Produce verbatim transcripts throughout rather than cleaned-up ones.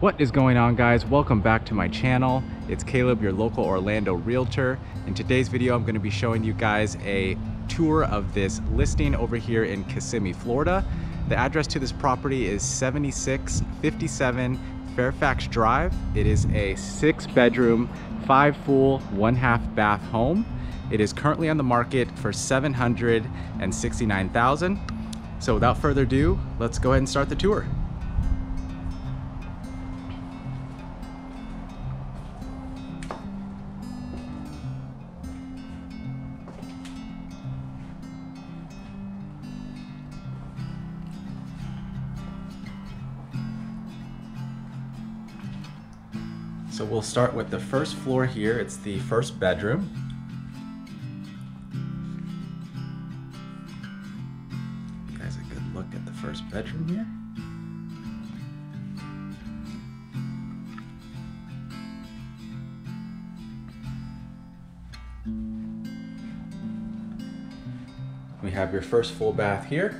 What is going on, guys? Welcome back to my channel. It's Caleb, your local Orlando realtor. In today's video, I'm going to be showing you guys a tour of this listing over here in Kissimmee, Florida. The address to this property is seventy-six fifty-seven Fairfax Drive. It is a six bedroom, five full, one half bath home. It is currently on the market for seven hundred sixty-nine thousand dollars. So without further ado, let's go ahead and start the tour. So we'll start with the first floor here. It's the first bedroom. You guys, a good look at the first bedroom here. We have your first full bath here.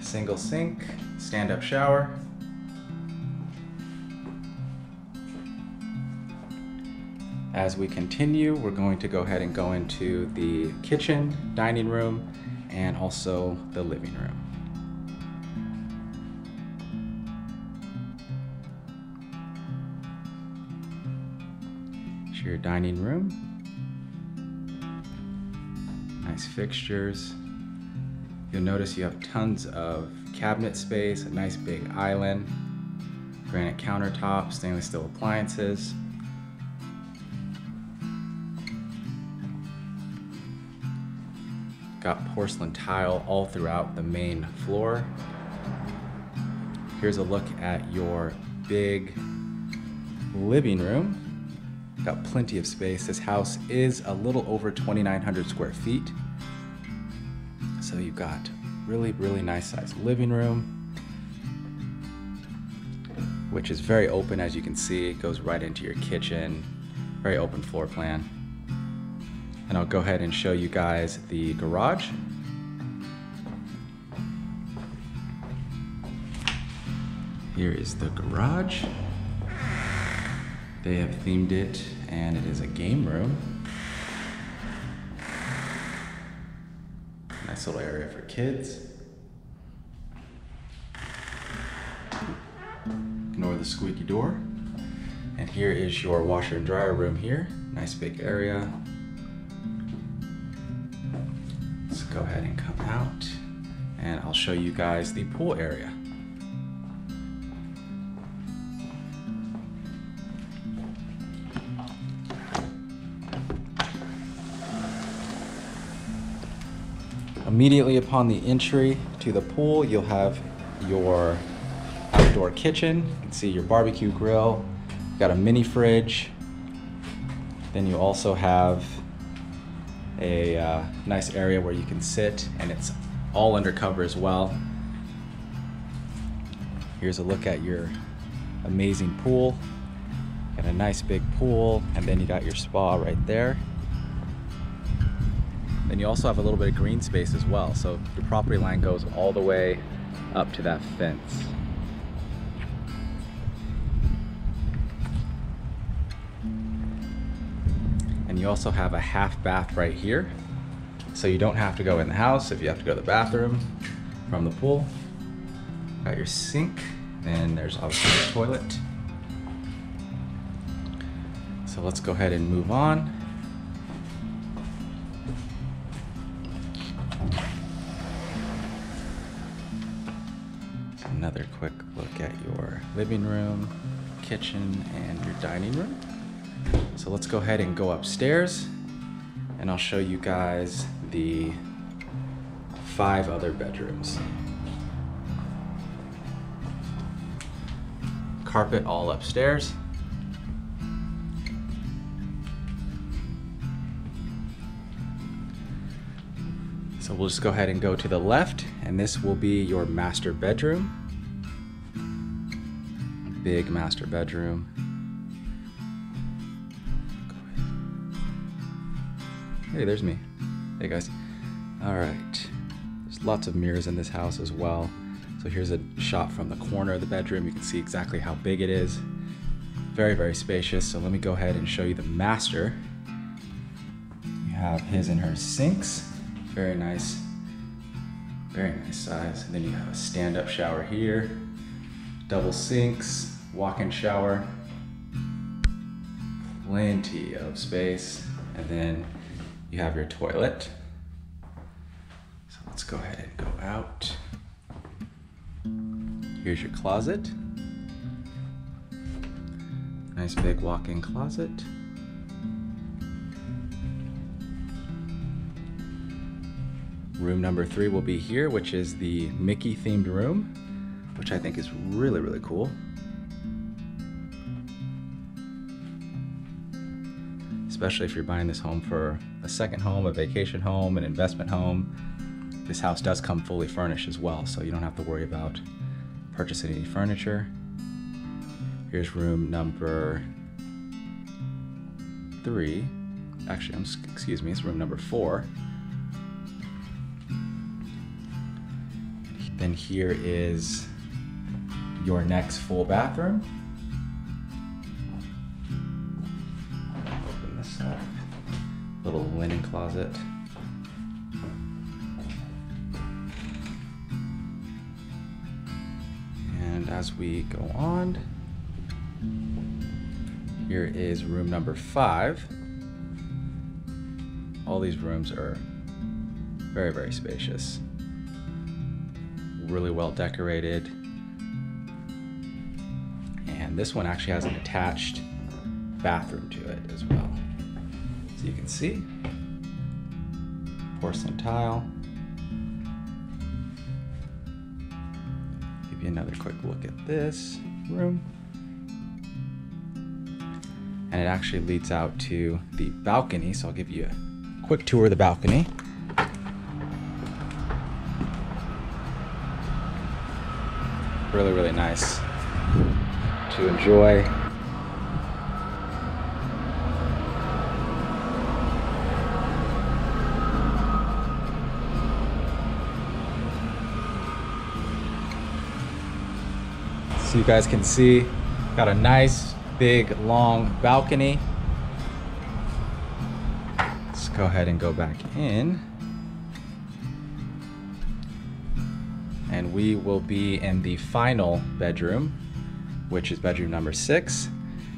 Single sink, stand-up shower. As we continue, we're going to go ahead and go into the kitchen, dining room, and also the living room. Here's your dining room. Nice fixtures. You'll notice you have tons of cabinet space, a nice big island, granite countertops, stainless steel appliances. Got porcelain tile all throughout the main floor. Here's a look at your big living room. Got plenty of space. This house is a little over twenty-nine hundred square feet. So you've got really, really nice sized living room, which is very open, as you can see. It goes right into your kitchen, very open floor plan. And I'll go ahead and show you guys the garage. Here is the garage. They have themed it, and it is a game room. Nice little area for kids. Ignore the squeaky door. And here is your washer and dryer room here. Nice big area. Go ahead and come out, and I'll show you guys the pool area. Immediately upon the entry to the pool, you'll have your outdoor kitchen. You can see your barbecue grill. You've got a mini fridge. Then you also have a uh, nice area where you can sit, and it's all under cover as well. Here's a look at your amazing pool. Got a nice big pool, and then you got your spa right there. Then you also have a little bit of green space as well, so your property line goes all the way up to that fence. You also have a half bath right here, so you don't have to go in the house if you have to go to the bathroom from the pool. Got your sink, and there's obviously the toilet. So let's go ahead and move on. Another quick look at your living room, kitchen, and your dining room. So let's go ahead and go upstairs, and I'll show you guys the five other bedrooms. Carpet all upstairs. So we'll just go ahead and go to the left, and this will be your master bedroom. Big master bedroom. Hey, there's me. Hey guys. All right. There's lots of mirrors in this house as well. So here's a shot from the corner of the bedroom. You can see exactly how big it is. Very, very spacious. So let me go ahead and show you the master. You have his and her sinks. Very nice, very nice size. And then you have a stand-up shower here. Double sinks, walk-in shower. Plenty of space. And then you have your toilet. So let's go ahead and go out. Here's your closet. Nice big walk-in closet. Room number three will be here, which is the Mickey themed room, which I think is really, really cool. Especially if you're buying this home for a second home, a vacation home, an investment home. This house does come fully furnished as well, so you don't have to worry about purchasing any furniture. Here's room number three. Actually, I'm, excuse me, it's room number four. Then here is your next full bathroom. Open this up. Little linen closet. And as we go on, here is room number five. All these rooms are very, very spacious. Really well decorated. And this one actually has an attached bathroom to it as well. So you can see porcelain tile. Give you another quick look at this room. And it actually leads out to the balcony, so I'll give you a quick tour of the balcony. Really, really nice to enjoy. So you guys can see, got a nice big long balcony. Let's go ahead and go back in, and we will be in the final bedroom, which is bedroom number six.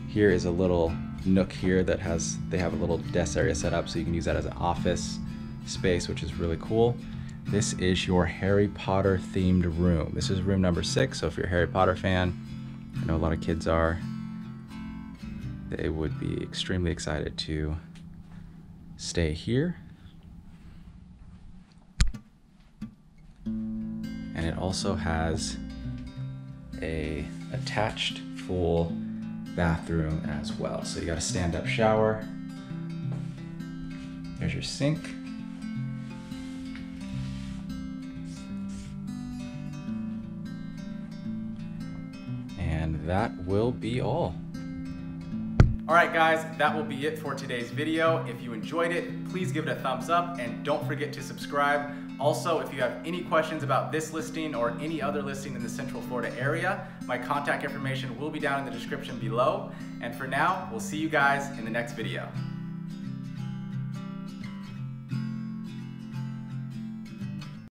Here is a little nook here that has, they have a little desk area set up, so you can use that as an office space, which is really cool. This is your Harry Potter themed room. This is room number six, so if you're a Harry Potter fan, I know a lot of kids are, they would be extremely excited to stay here. And it also has a attached full bathroom as well. So you got a stand-up shower. There's your sink. And that will be all. All right guys, that will be it for today's video. If you enjoyed it, please give it a thumbs up and don't forget to subscribe. Also, if you have any questions about this listing or any other listing in the Central Florida area, my contact information will be down in the description below. And for now, we'll see you guys in the next video.